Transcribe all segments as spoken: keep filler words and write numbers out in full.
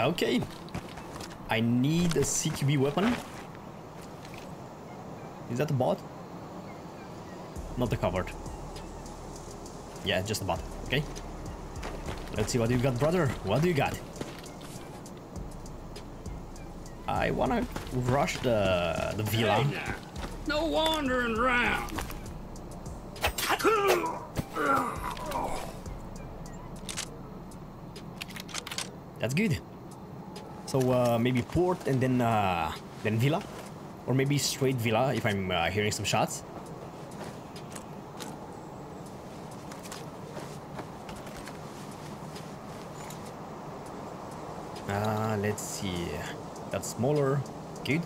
Okay. I need a C Q B weapon. Is that a bot? Not the cupboard. Yeah, just a bot. Okay. Let's see what you got, brother. What do you got? I wanna rush the the villa. Hey now. No wandering around. That's good. So uh, maybe port and then uh, then villa, or maybe straight villa if I'm uh, hearing some shots. Uh, let's see. That's smaller. Good.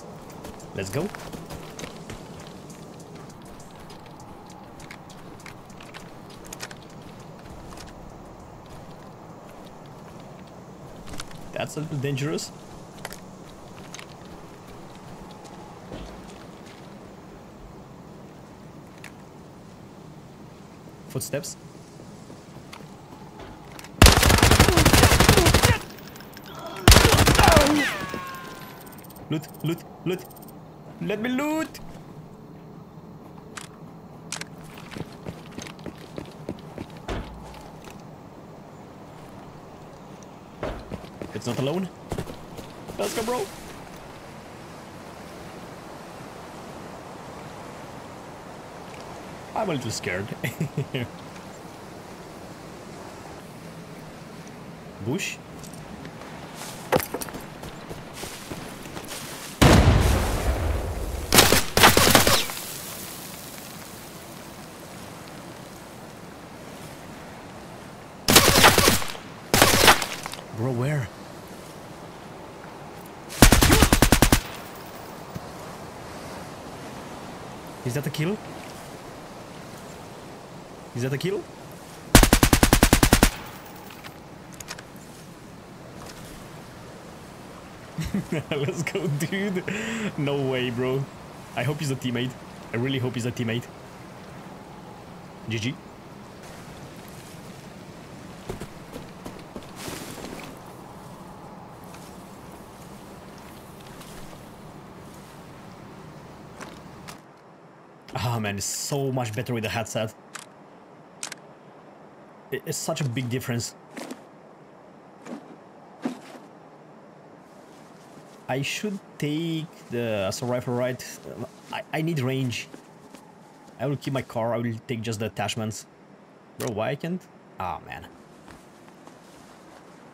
Let's go. That's a little dangerous. Footsteps. Loot, loot, loot. Let me loot. It's not alone. Let's go, bro. I'm a little scared. Bush. Bro, where? Is that a kill? Is that a kill? Let's go, dude. No way, bro. I hope he's a teammate. I really hope he's a teammate. G G. Ah, man, it's so much better with the headset. It's such a big difference. I should take the assault rifle, right? I, I need range. I will keep my car, I will take just the attachments. Bro, why I can't? Ah, man.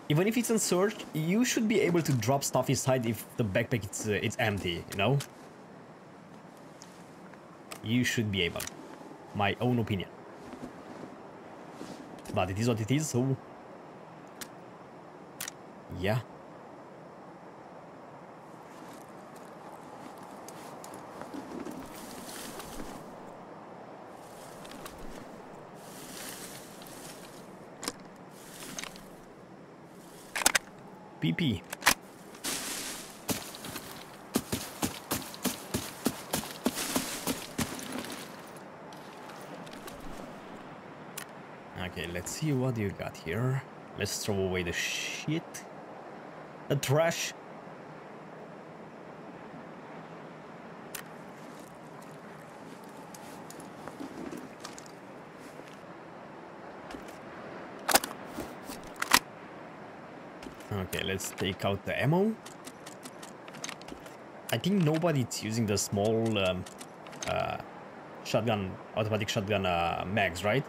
Even if it's unsearched, you should be able to drop stuff inside if the backpack it's, uh, it's empty, you know? You should be able. My own opinion. But it is what it is, so... Yeah. P P. Let's see what you got here. Let's throw away the shit. The trash. Okay, let's take out the ammo. I think nobody's using the small um, uh, shotgun, automatic shotgun uh, mags, right?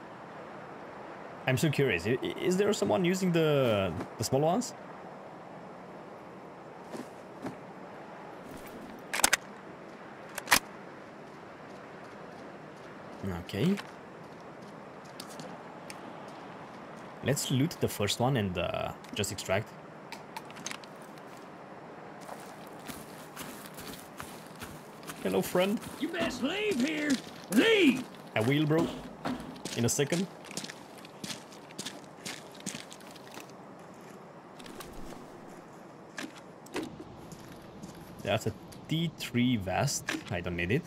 I'm so curious, is there someone using the, the small ones? Okay. Let's loot the first one and uh, just extract. Hello, friend. You best leave here. Leave! I will, bro. In a second. That's a T three vest. I don't need it.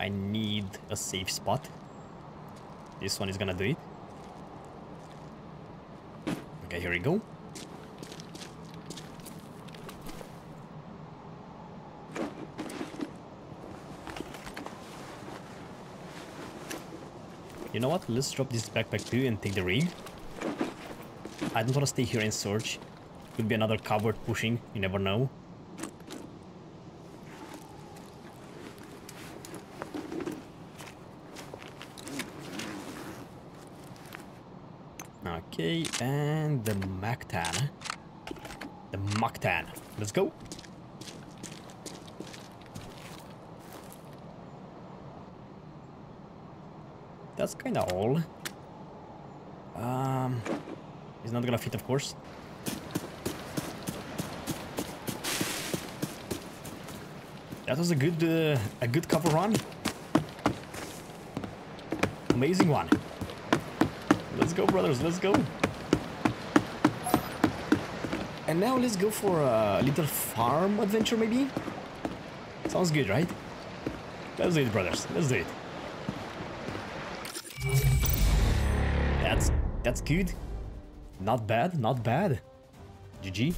I need a safe spot. This one is gonna do it. Okay, here we go. You know what? Let's drop this backpack too and take the rig. I don't want to stay here and search. Could be another coward pushing, you never know. Okay, and the MACTAN. The MACTAN. Let's go. That's kind of all. Um, it's not gonna fit, of course. That was a good, uh, a good cover run. Amazing one. Let's go, brothers. Let's go. And now let's go for a little farm adventure, maybe. Sounds good, right? Let's do it, brothers. Let's do it. That's that's good. Not bad, not bad. G G.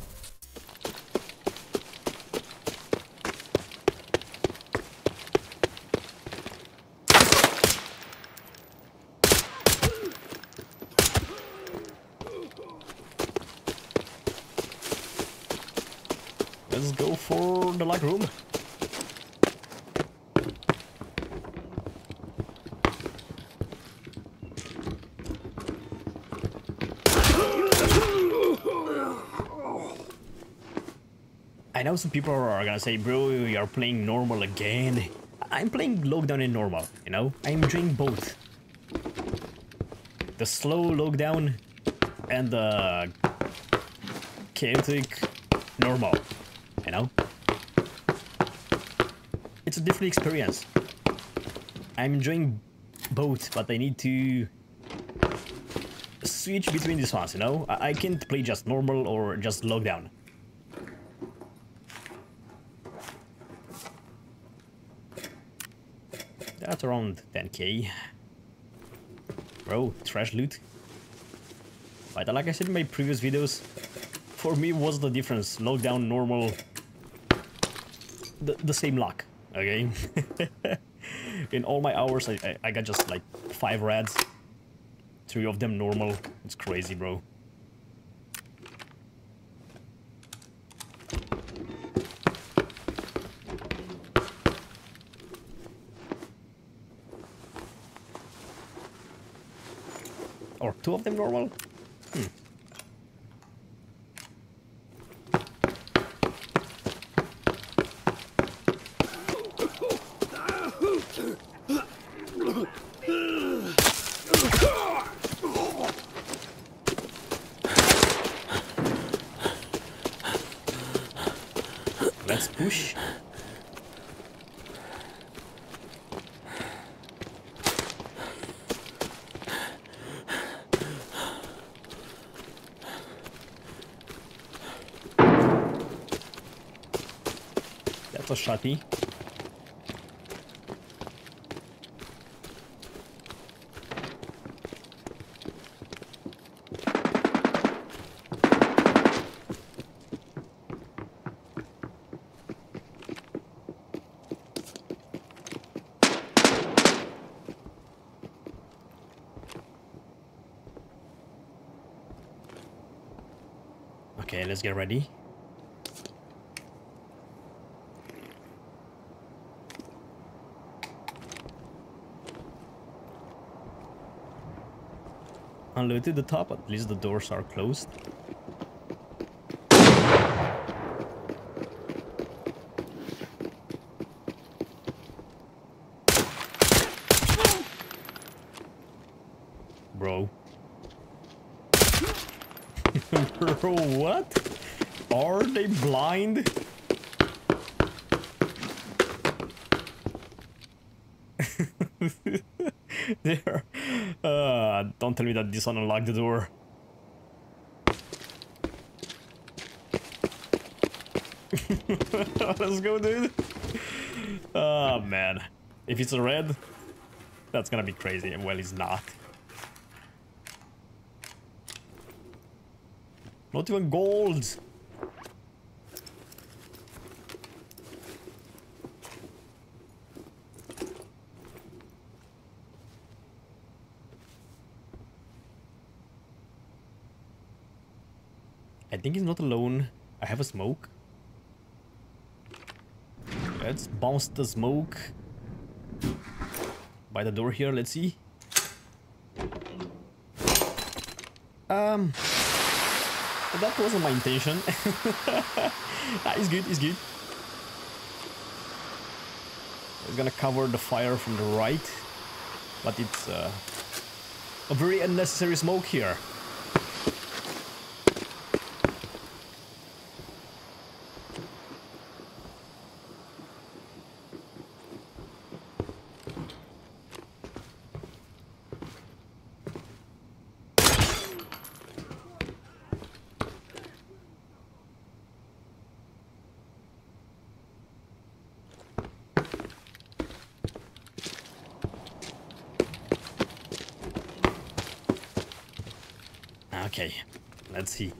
Let's go for the light room. I know some people are gonna say, bro, you are playing normal again. I'm playing lockdown and normal, you know? I'm doing both. The slow lockdown and the chaotic normal, you know? It's a different experience. I'm enjoying both, but I need to switch between these ones, you know? I, I can't play just normal or just lockdown. That's around ten K. Bro, trash loot. But like I said in my previous videos, for me, what's the difference? Lockdown, normal, the, the same luck, okay? In all my hours, I, I, I got just like five rads, three of them normal. It's crazy, bro. Or two of them normal? Hmm. Let's push. Shotty. Okay, let's get ready. Unlooted the top, at least the doors are closed. Bro. Bro, what? Are they blind? There. Uh, don't tell me that this one unlocked the door. Let's go, dude. Oh man, If it's a red, that's gonna be crazy. Well, it's not. Not even gold. I think he's not alone. I have a smoke. Let's bounce the smoke by the door here. Let's see. Um, that wasn't my intention. Nah, it's good. It's good. It's gonna cover the fire from the right, but it's uh, a very unnecessary smoke here. Okay, let's see.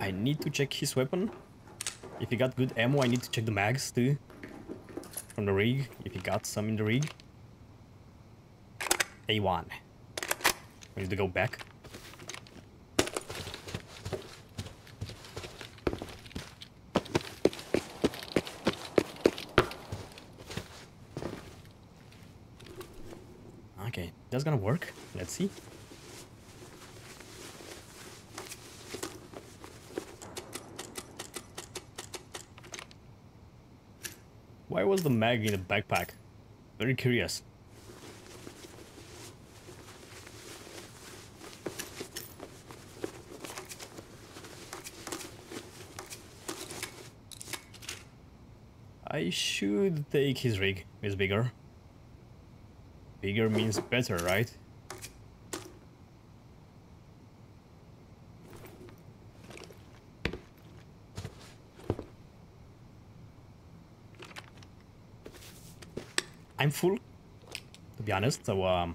I need to check his weapon. If he got good ammo, I need to check the mags too. From the rig, if he got some in the rig. A one. We need to go back. Okay, that's gonna work. Let's see. Why was the mag in the backpack? Very curious. I should take his rig. It's bigger. Bigger means better, right? I'm full, to be honest, so um,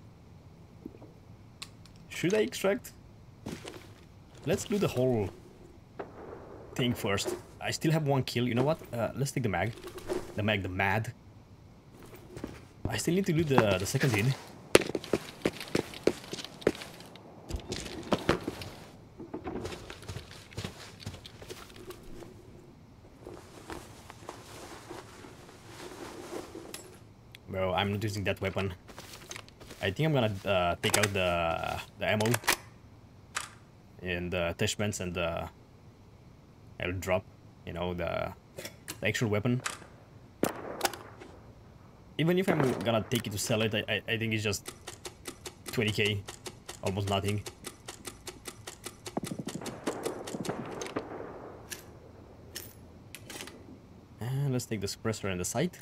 should I extract? Let's do the whole thing first. I still have one kill, you know what? Uh, let's take the mag. The mag, the mad. I still need to do the, the second hit. Bro, I'm not using that weapon. I think I'm gonna uh, take out the, the ammo and the attachments, and uh, I'll drop, you know, the, the actual weapon. Even if I'm gonna take it to sell it, I, I, I think it's just twenty K, almost nothing. And let's take the suppressor and the sight.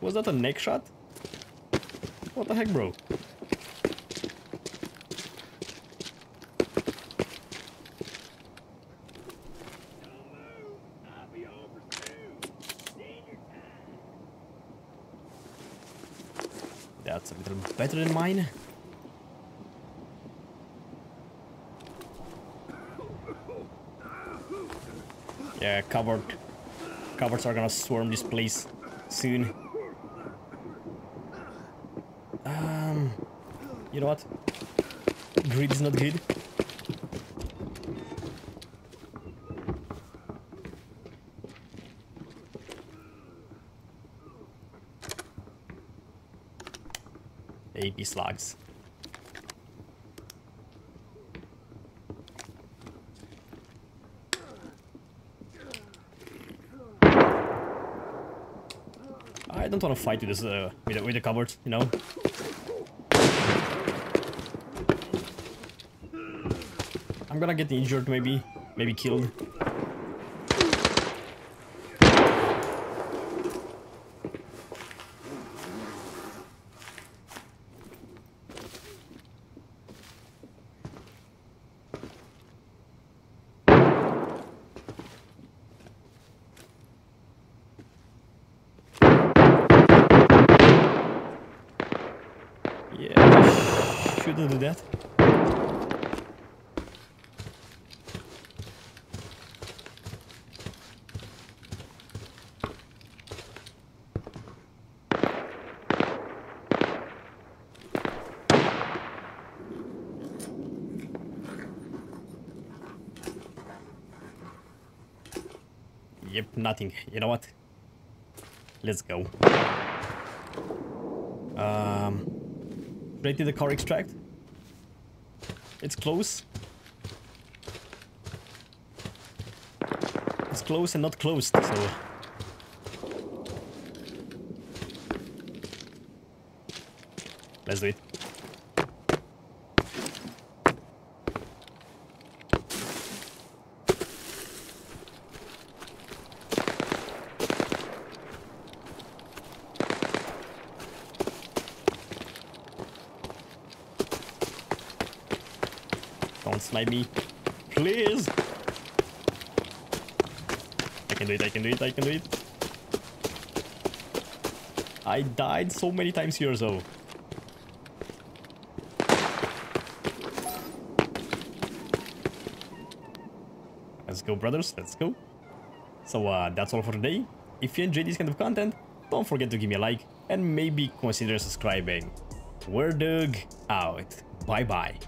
Was that a neck shot? What the heck, bro? That's a little better than mine. Yeah, covered. Cowards are gonna swarm this place soon. You know what? Greed is not good. A P slugs. I don't want to fight with this uh, with the, with the cupboard, you know. I'm gonna get injured, maybe, maybe killed. shoot them to death? Yep, nothing. You know what? Let's go. Um, ready the core extract? It's close. It's close and not closed, so... Let's do it. Slide me, please. I can do it, I can do it, I can do it. I died so many times here, though. Let's go, brothers, let's go. So uh, that's all for today. If you enjoyed this kind of content, don't forget to give me a like and maybe consider subscribing. Wardog out. Bye-bye.